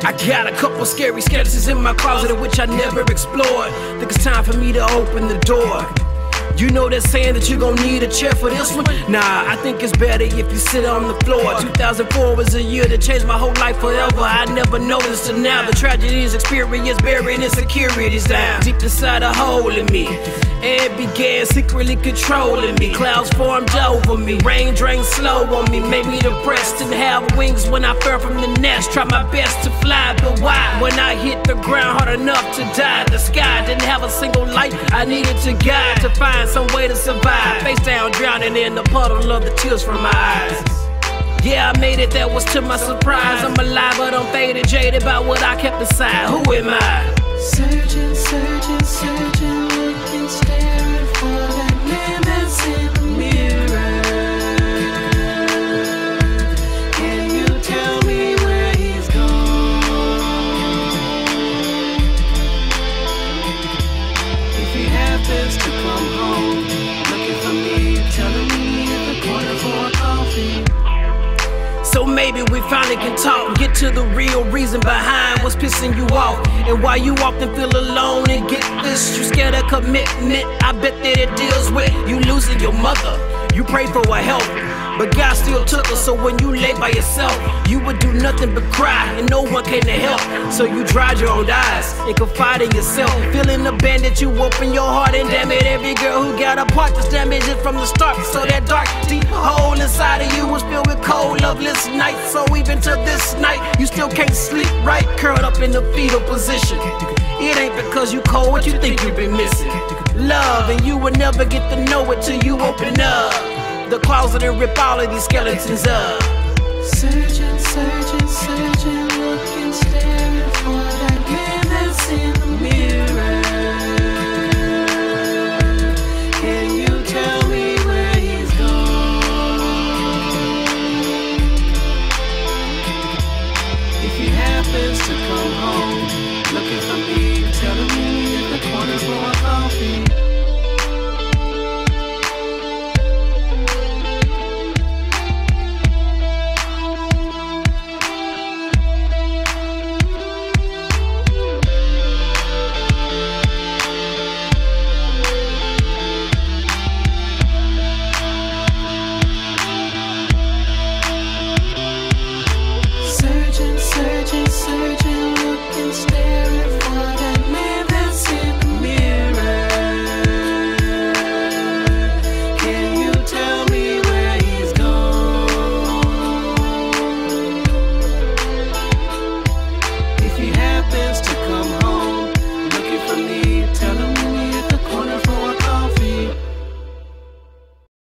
I got a couple scary skeletons in my closet which I never explored. Think it's time for me to open the door. You know they're saying that you're gonna need a chair for this one. Nah, I think it's better if you sit on the floor. 2004 was a year that changed my whole life forever. I never noticed till now the tragedies experienced, burying insecurities down deep inside a hole in me, and began secretly controlling me. Clouds formed over me, rain drained slow on me, made me depressed and have wings when I fell from the nest. Tried my best to fly, but why? When I hit the ground hard enough to die, the sky didn't have a single light. I needed to guide to find some way to survive. Face down, drowning in the puddle of the tears from my eyes. Yeah, I made it, that was to my surprise. I'm alive, but I'm faded, jaded by what I kept inside. Who am I? Searching, searching, searching, looking, staring for that man that's in the mirror. Can you tell me where he's gone? If he happens to come home, so maybe we finally can talk and get to the real reason behind what's pissing you off, and why you often feel alone. And get this, you scared of commitment, I bet that it deals with you losing your mother. You prayed for her help, but God still took her. So when you lay by yourself, you would do nothing but cry, and no one came to help. So you dried your own eyes and confide in yourself, feeling abandoned. You open your heart and damn it, every girl who got a part that's damaged it from the start. So that dark, deep hole inside of you was filled with cold, loveless nights. So even to this night, you still can't sleep right, curled up in the fetal position. It ain't because you cold, what you think you've been missing? Love, and you will never get to know it till you open up the closet and rip all of these skeletons up. Searching, searching, searching, looking, staring.